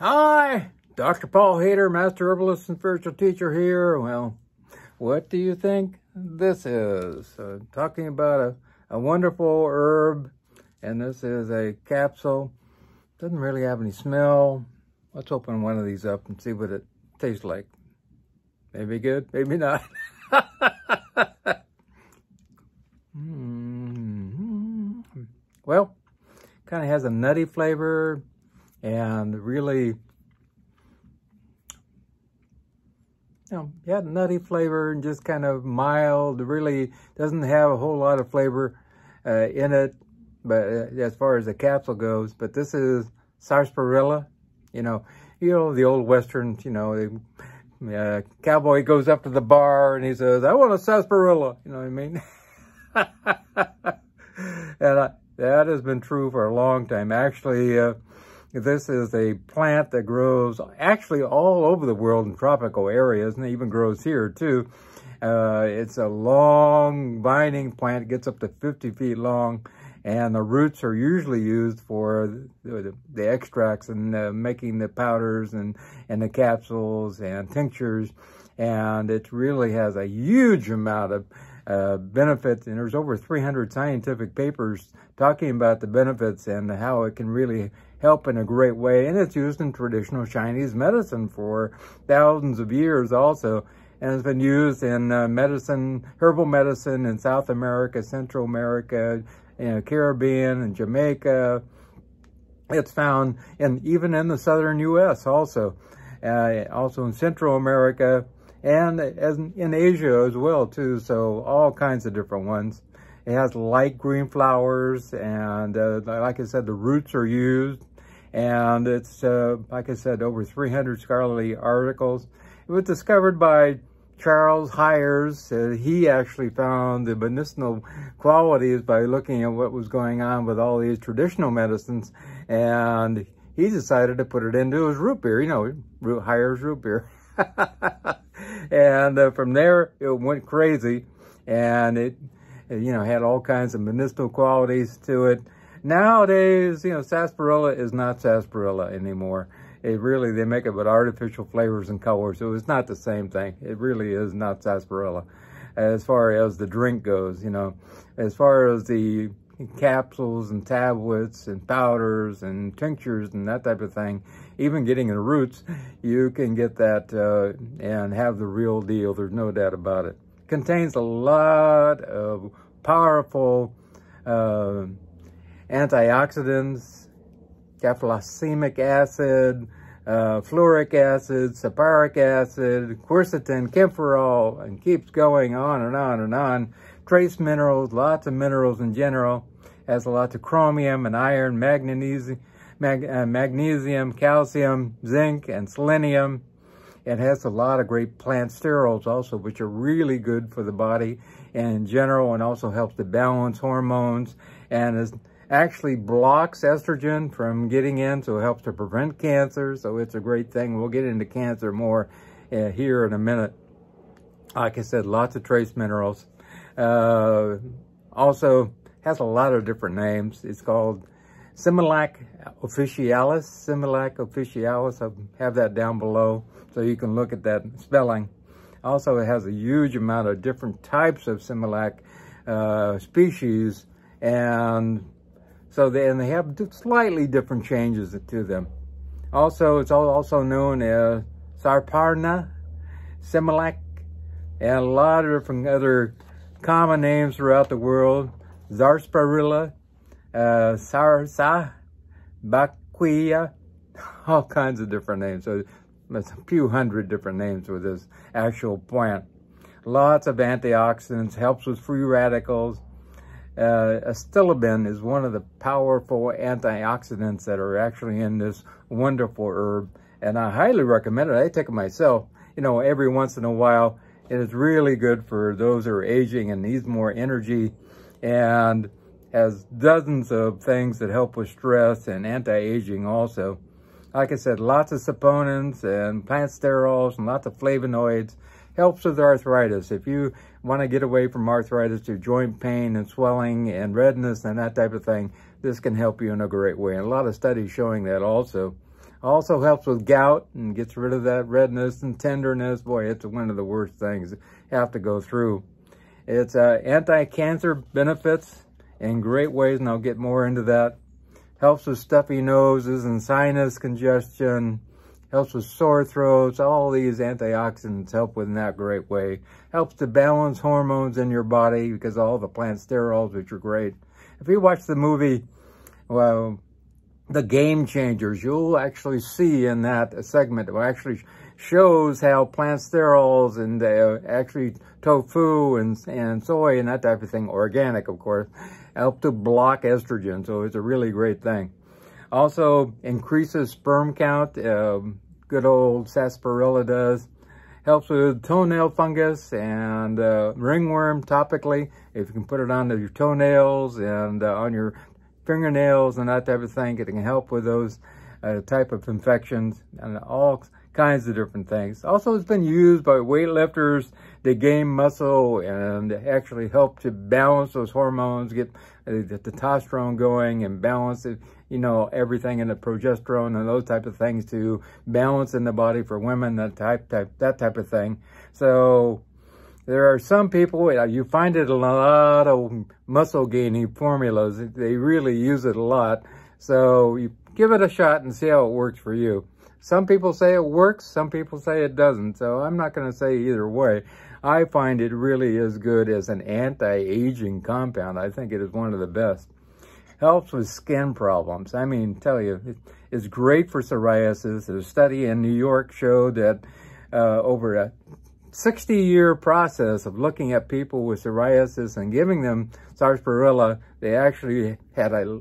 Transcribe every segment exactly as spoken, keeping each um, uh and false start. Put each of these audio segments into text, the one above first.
Hi, Doctor Paul Hader, Master Herbalist and Spiritual Teacher here. Well, what do you think this is? Uh, talking about a, a wonderful herb, and this is a capsule. Doesn't really have any smell. Let's open one of these up and see what it tastes like. Maybe good, maybe not. mm-hmm. Well, kind of has a nutty flavor. And really, you know, yeah, nutty flavor and just kind of mild. Really doesn't have a whole lot of flavor uh, in it, but uh, as far as the capsule goes. But this is sarsaparilla. You know, you know the old westerns. You know, the uh, cowboy goes up to the bar and he says, "I want a sarsaparilla." You know what I mean? and uh, that has been true for a long time, actually. Uh, This is a plant that grows actually all over the world in tropical areas, and it even grows here too. Uh, it's a long vining plant. It gets up to fifty feet long, and the roots are usually used for the, the extracts and uh, making the powders and, and the capsules and tinctures. And it really has a huge amount of uh, benefits, and there's over three hundred scientific papers talking about the benefits and how it can really help in a great way, and it's used in traditional Chinese medicine for thousands of years also, and it's been used in uh, medicine, herbal medicine in South America, Central America, you know, Caribbean and Jamaica. It's found in, even in the southern U S also, uh, also in Central America, and as in Asia as well too, so all kinds of different ones. It has light green flowers, and uh, like I said, the roots are used. And it's, uh, like I said, over three hundred scholarly articles. It was discovered by Charles Hires. Uh, he actually found the medicinal qualities by looking at what was going on with all these traditional medicines. And he decided to put it into his root beer, you know, Hires root beer. and uh, from there, it went crazy. And it, you know, had all kinds of medicinal qualities to it. Nowadays, you know, sarsaparilla is not sarsaparilla anymore. It really, they make it with artificial flavors and colors, so it's not the same thing. It really is not sarsaparilla as far as the drink goes, you know. As far as the capsules and tablets and powders and tinctures and that type of thing, even getting the roots, you can get that uh, and have the real deal. There's no doubt about it. Contains a lot of powerful uh, antioxidants, capsaicinic acid, uh, fluoric acid, saponic acid, quercetin, camphorol, and keeps going on and on and on. Trace minerals, lots of minerals in general. Has a lot of chromium and iron, magnesium, mag uh, magnesium, calcium, zinc, and selenium. It has a lot of great plant sterols also, which are really good for the body in general, and also helps to balance hormones, and is, actually blocks estrogen from getting in, so it helps to prevent cancer, so it's a great thing. We'll get into cancer more uh, here in a minute. Like I said, lots of trace minerals. Uh, also, has a lot of different names. It's called Similac officialis, Similac officialis, I'll have that down below so you can look at that spelling. Also, it has a huge amount of different types of Similac uh, species, and so they, and they have slightly different changes to them. Also, it's also known as Sarparna, Similac, and a lot of different other common names throughout the world. Sarsaparilla, Uh, sarsa, baquia, all kinds of different names. So there's a few hundred different names for this actual plant. Lots of antioxidants, helps with free radicals. Uh, Astilabin is one of the powerful antioxidants that are actually in this wonderful herb. And I highly recommend it. I take it myself, you know, every once in a while. It is really good for those who are aging and needs more energy, and has dozens of things that help with stress and anti-aging also. Like I said, lots of saponins and plant sterols and lots of flavonoids. Helps with arthritis. If you want to get away from arthritis, to joint pain and swelling and redness and that type of thing, this can help you in a great way. And a lot of studies showing that also. Also helps with gout and gets rid of that redness and tenderness. Boy, it's one of the worst things you have to go through. It's uh, anti-cancer benefits in great ways, and I'll get more into that. Helps with stuffy noses and sinus congestion. Helps with sore throats. All these antioxidants help in that great way. Helps to balance hormones in your body because all the plant sterols, which are great. If you watch the movie, well, The Game Changers, you'll actually see in that segment, it actually shows how plant sterols and uh, actually tofu and, and soy and that type of thing, organic of course, help to block estrogen. So it's a really great thing. Also increases sperm count. Uh, good old sarsaparilla does. Helps with toenail fungus and uh, ringworm topically. If you can put it on your toenails and uh, on your fingernails and that type of thing, it can help with those uh, type of infections and all kinds of different things. Also, it's been used by weightlifters to gain muscle and actually help to balance those hormones, get the testosterone going and balance it. You know, everything in the progesterone and those type of things to balance in the body for women, that type, type, that type of thing. So there are some people, you find it in a lot of muscle gaining formulas. They really use it a lot. So you give it a shot and see how it works for you. Some people say it works, some people say it doesn't. So I'm not going to say either way. I find it really is good as an anti-aging compound. I think it is one of the best. Helps with skin problems. I mean, tell you, it, it's great for psoriasis. A study in New York showed that uh, over a sixty-year process of looking at people with psoriasis and giving them sarsaparilla, they actually had a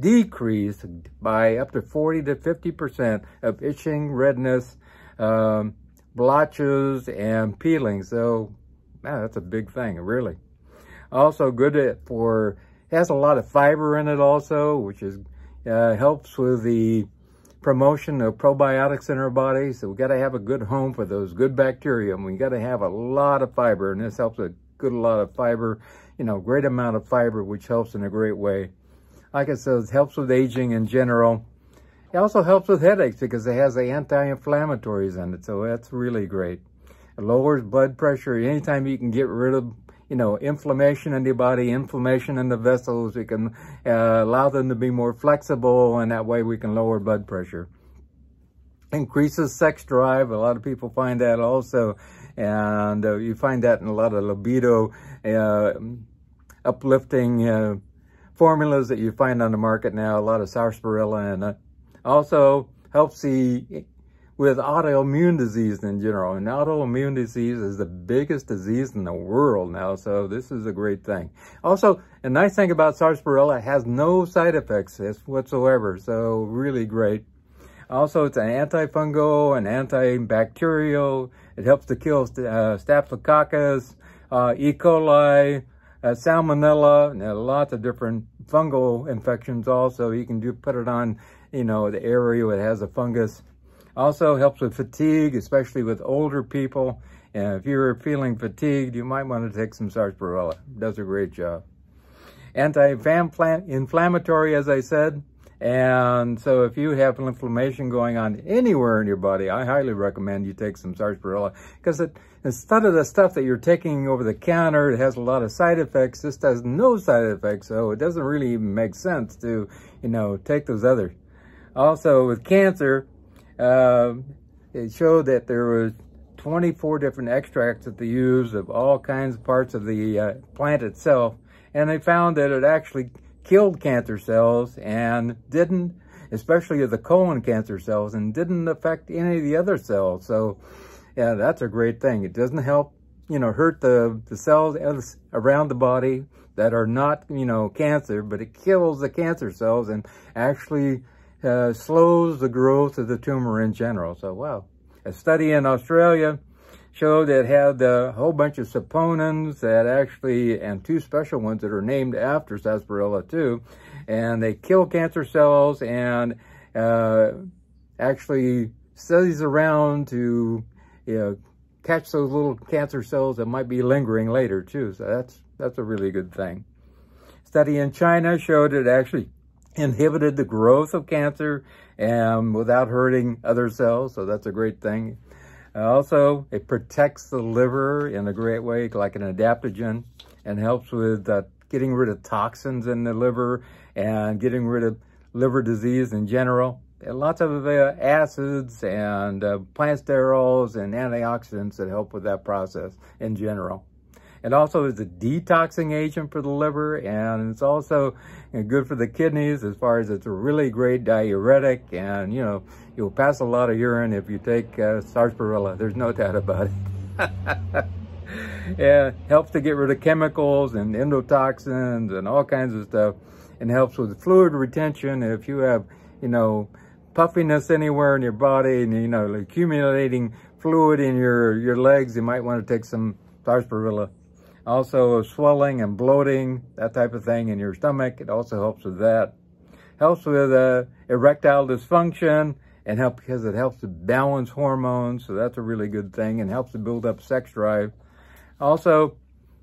decrease by up to forty to fifty percent of itching, redness, um, blotches, and peeling. So, man, that's a big thing, really. Also good for... It has a lot of fiber in it also, which is uh, helps with the promotion of probiotics in our body. So we got to have a good home for those good bacteria. We got to have a lot of fiber, and this helps a good lot of fiber, you know, great amount of fiber, which helps in a great way. Like I said, it helps with aging in general. It also helps with headaches because it has the anti-inflammatories in it, so that's really great. It lowers blood pressure. Anytime you can get rid of you know, inflammation in the body, inflammation in the vessels. We can uh, allow them to be more flexible, and that way we can lower blood pressure. Increases sex drive. A lot of people find that also, and uh, you find that in a lot of libido uh, uplifting uh, formulas that you find on the market now. A lot of sarsaparilla, and uh, also helps the with autoimmune disease in general. And autoimmune disease is the biggest disease in the world now, so this is a great thing. Also, a nice thing about sarsaparilla, it has no side effects whatsoever, so really great. Also, it's an antifungal and antibacterial. It helps to kill uh, staphylococcus, uh, E. coli, uh, salmonella, and lots of different fungal infections also. You can do put it on, you know, the area where it has a fungus. Also helps with fatigue, especially with older people. And if you're feeling fatigued, you might want to take some sarsaparilla. It does a great job. Anti-inflammatory, as I said. And so if you have inflammation going on anywhere in your body, I highly recommend you take some sarsaparilla. Because it, instead of the stuff that you're taking over the counter, it has a lot of side effects. This has no side effects, so it doesn't really even make sense to, you know, take those others. Also, with cancer... Uh, it showed that there was twenty-four different extracts that they used of all kinds of parts of the uh, plant itself, and they found that it actually killed cancer cells and didn't, especially the colon cancer cells, and didn't affect any of the other cells. So, yeah, that's a great thing. It doesn't help, you know, hurt the, the cells around the body that are not, you know, cancer, but it kills the cancer cells and actually Uh, slows the growth of the tumor in general. So, wow. A study in Australia showed that it had a whole bunch of saponins that actually, and two special ones that are named after sarsaparilla too, and they kill cancer cells and uh, actually studies around to, you know, catch those little cancer cells that might be lingering later too. So that's, that's a really good thing. Study in China showed it actually inhibited the growth of cancer and without hurting other cells, so that's a great thing. Also, it protects the liver in a great way, like an adaptogen, and helps with uh, getting rid of toxins in the liver and getting rid of liver disease in general. And lots of uh, acids and uh, plant sterols and antioxidants that help with that process in general. It also is a detoxing agent for the liver, and it's also good for the kidneys as far as it's a really great diuretic, and, you know, you'll pass a lot of urine if you take uh, sarsaparilla. There's no doubt about it. Yeah, helps to get rid of chemicals and endotoxins and all kinds of stuff, and helps with fluid retention. If you have, you know, puffiness anywhere in your body and, you know, accumulating fluid in your, your legs, you might want to take some sarsaparilla. Also, swelling and bloating, that type of thing in your stomach, it also helps with that. Helps with uh, erectile dysfunction, and help because it helps to balance hormones, so that's a really good thing, and helps to build up sex drive. Also,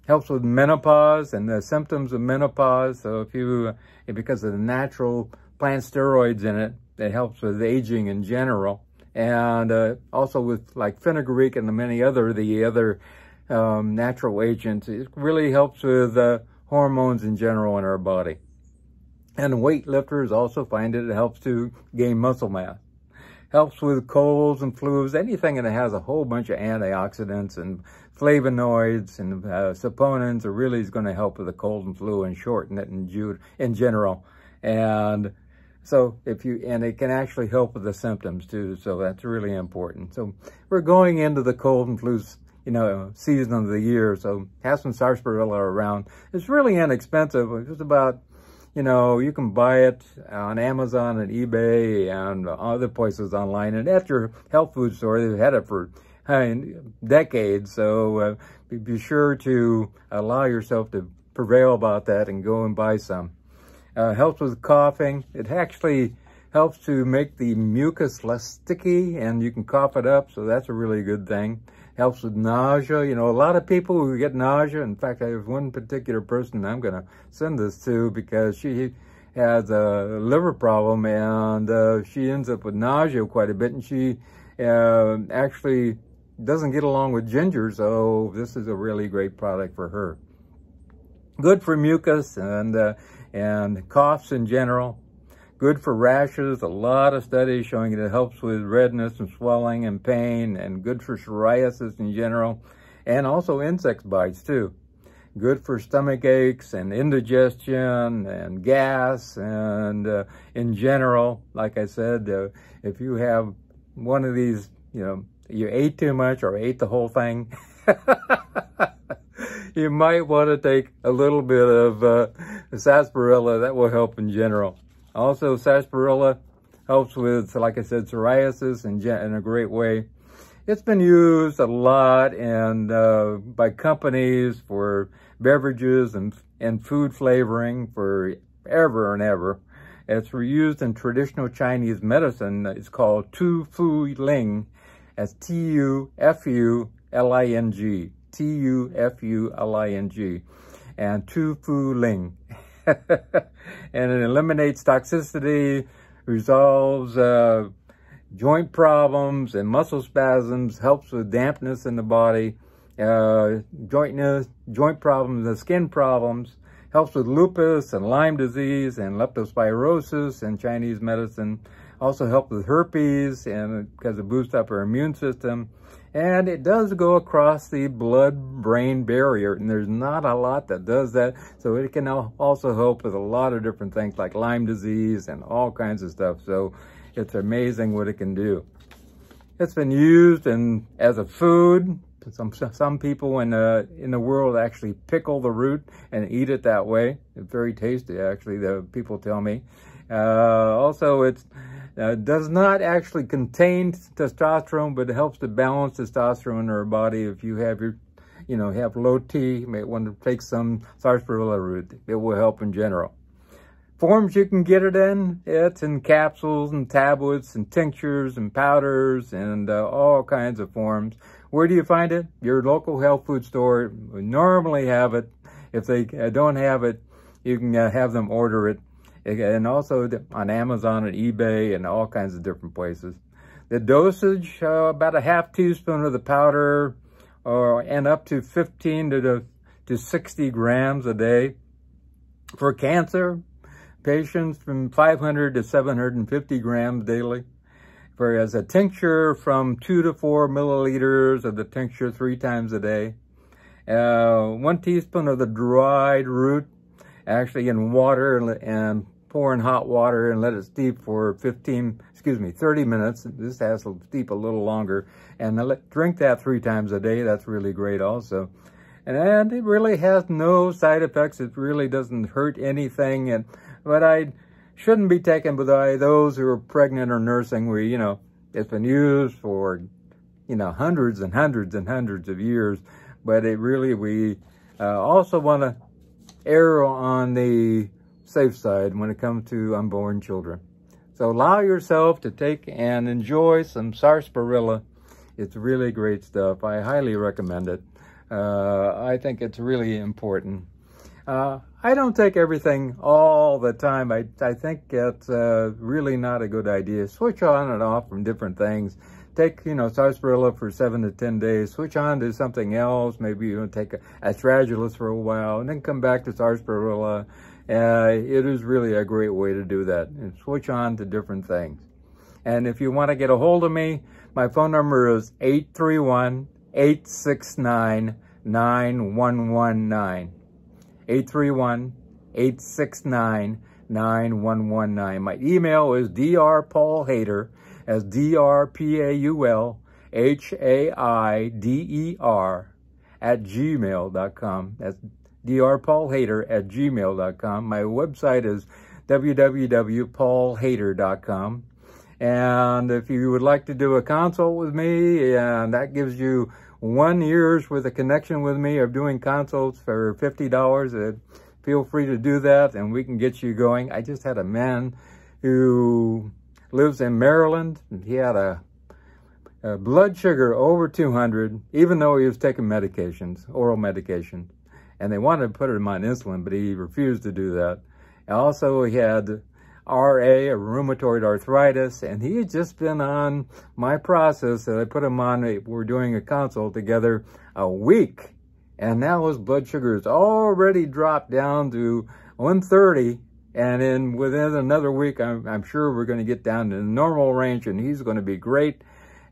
helps with menopause and the symptoms of menopause. So if you, because of the natural plant steroids in it, it helps with aging in general, and uh, also with like fenugreek and the many other the other. Um, natural agents. It really helps with uh, hormones in general in our body. And weightlifters also find it, it helps to gain muscle mass. Helps with colds and flus, anything that has a whole bunch of antioxidants and flavonoids and uh, saponins are really is going to help with the cold and flu and shorten it in, ju in general. And so if you, and it can actually help with the symptoms too, so that's really important. So we're going into the cold and flu, you know, season of the year, so have some sarsaparilla around. It's really inexpensive. It's just about, you know, you can buy it on Amazon and eBay and other places online, and at your health food store, they've had it for I mean, decades, so uh, be sure to allow yourself to prevail about that and go and buy some. Uh, helps with coughing. It actually helps to make the mucus less sticky, and you can cough it up, so that's a really good thing. Helps with nausea. You know, a lot of people who get nausea, in fact, there's one particular person I'm going to send this to because she has a liver problem, and uh, she ends up with nausea quite a bit, and she uh, actually doesn't get along with ginger, so this is a really great product for her. Good for mucus and, uh, and coughs in general. Good for rashes, a lot of studies showing that it helps with redness and swelling and pain, and good for psoriasis in general, and also insect bites too. Good for stomach aches and indigestion and gas, and uh, in general, like I said, uh, if you have one of these, you know, you ate too much or ate the whole thing, you might want to take a little bit of uh, sarsaparilla. That will help in general. Also, sarsaparilla helps with, like I said, psoriasis in, in a great way. It's been used a lot and uh, by companies for beverages and, and food flavoring for ever and ever. It's used in traditional Chinese medicine. It's called Tu Fu Ling. That's T U F U L I N G. T U F U L I N G. And Tu Fu Ling. And it eliminates toxicity, resolves uh, joint problems and muscle spasms, helps with dampness in the body, uh, jointness, joint problems and skin problems, helps with lupus and Lyme disease and leptospirosis in Chinese medicine, also helps with herpes and because it boosts up our immune system. And it does go across the blood-brain barrier, and there's not a lot that does that. So it can also help with a lot of different things like Lyme disease and all kinds of stuff. So it's amazing what it can do. It's been used in, as a food. Some, some people in the, in the world actually pickle the root and eat it that way. It's very tasty, actually, the people tell me. Uh, also, it's... Uh, does not actually contain testosterone, but it helps to balance testosterone in our body. If you have your, you know, have low T, you may want to take some sarsaparilla root. It will help in general. Forms you can get it in, it's in capsules and tablets and tinctures and powders and uh, all kinds of forms. Where do you find it? Your local health food store will normally have it. If they don't have it, you can uh, have them order it. and also on Amazon and eBay and all kinds of different places. The dosage, uh, about a half teaspoon of the powder, uh, and up to fifteen to sixty grams a day. For cancer patients, from five hundred to seven hundred fifty grams daily. For as a tincture, from two to four milliliters of the tincture three times a day. Uh, one teaspoon of the dried root, actually in water, and pour in hot water and let it steep for fifteen, excuse me, thirty minutes. This has to steep a little longer. And let, drink that three times a day. That's really great also. And, and it really has no side effects. It really doesn't hurt anything. And But I shouldn't be taken by those who are pregnant or nursing, where, you know, it's been used for, you know, hundreds and hundreds and hundreds of years. But it really, we uh, also want to err on the safe side when it comes to unborn children. So allow yourself to take and enjoy some sarsaparilla. It's really great stuff. I highly recommend it. Uh, I think it's really important. Uh, I don't take everything all the time. I, I think it's uh, really not a good idea. Switch on and off from different things. Take, you know, sarsaparilla for seven to ten days. Switch on to something else. Maybe you want to take astragalus for a while and then come back to sarsaparilla. Uh, it is really a great way to do that. And switch on to different things. And if you want to get a hold of me, my phone number is eight three one, eight six nine, nine one one nine. eight three one, eight six nine, nine one one nine. My email is drpaulhader, as D R P A U L H A I D E R at gmail dot com. That's drpaulhader at gmail dot com. My website is w w w dot paul hader dot com. And if you would like to do a consult with me, and that gives you one year's with a connection with me of doing consults for fifty dollars, uh, feel free to do that, and we can get you going. I just had a man who lives in Maryland. He had a, a blood sugar over two hundred, even though he was taking medications, oral medications. And they wanted to put him on insulin, but he refused to do that. And also, he had R A, or rheumatoid arthritis, and he had just been on my process that I put him on. We were doing a consult together a week, and now his blood sugar is already dropped down to one thirty, and then within another week, I'm, I'm sure we're going to get down to the normal range, and he's going to be great.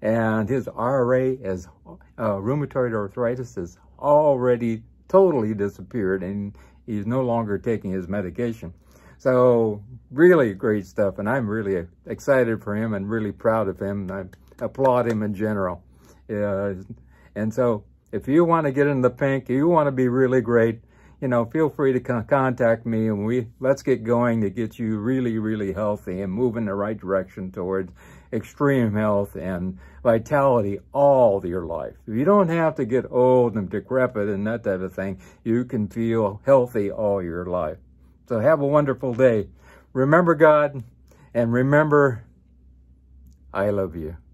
And his R A, as uh, rheumatoid arthritis, has already totally disappeared, and he's no longer taking his medication. So really great stuff, and I'm really excited for him and really proud of him. I applaud him in general. Uh, and so if you want to get in the pink, you want to be really great, you know, feel free to con contact me, and we let's get going to get you really, really healthy and move in the right direction towards extreme health and vitality all of your life. You don't have to get old and decrepit and that type of thing. You can feel healthy all your life. So have a wonderful day. Remember God, and remember, I love you.